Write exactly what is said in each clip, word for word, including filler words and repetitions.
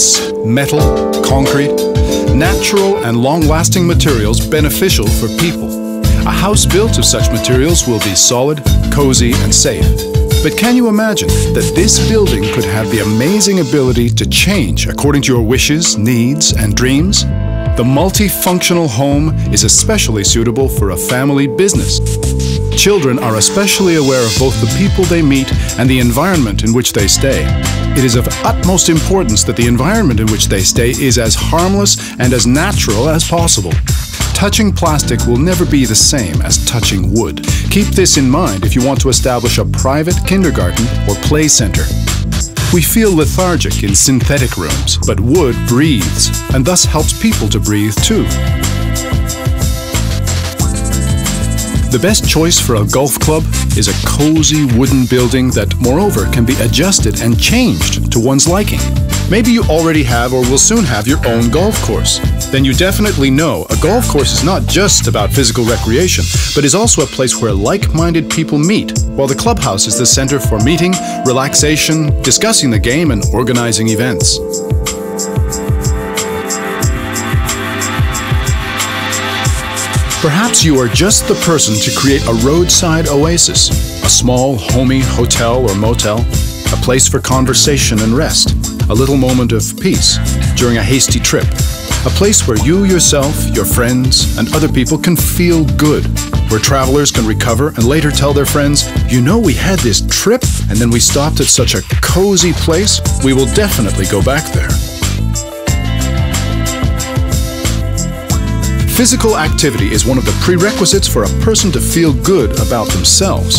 glass, metal, concrete, natural and long-lasting materials beneficial for people. A house built of such materials will be solid, cozy and safe. But can you imagine that this building could have the amazing ability to change according to your wishes, needs and dreams? The multifunctional home is especially suitable for a family business. Children are especially aware of both the people they meet and the environment in which they stay. It is of utmost importance that the environment in which they stay is as harmless and as natural as possible. Touching plastic will never be the same as touching wood. Keep this in mind if you want to establish a private kindergarten or play center. We feel lethargic in synthetic rooms, but wood breathes and thus helps people to breathe too. The best choice for a golf club is a cozy wooden building that, moreover, can be adjusted and changed to one's liking. Maybe you already have or will soon have your own golf course. Then you definitely know a golf course is not just about physical recreation, but is also a place where like-minded people meet, while the clubhouse is the center for meeting, relaxation, discussing the game, and organizing events. Perhaps you are just the person to create a roadside oasis, a small, homey hotel or motel, a place for conversation and rest, a little moment of peace during a hasty trip, a place where you yourself, your friends, and other people can feel good, where travelers can recover and later tell their friends, you know, we had this trip and then we stopped at such a cozy place, we will definitely go back there. Physical activity is one of the prerequisites for a person to feel good about themselves.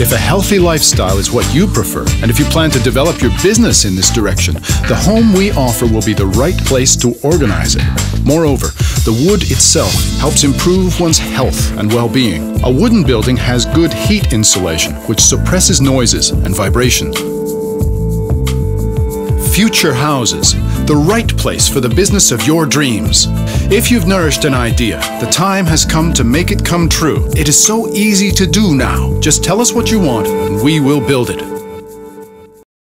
If a healthy lifestyle is what you prefer, and if you plan to develop your business in this direction, the home we offer will be the right place to organize it. Moreover, the wood itself helps improve one's health and well-being. A wooden building has good heat insulation, which suppresses noises and vibrations. Future houses, the right place for the business of your dreams. If you've nourished an idea, the time has come to make it come true. It is so easy to do now. Just tell us what you want and we will build it.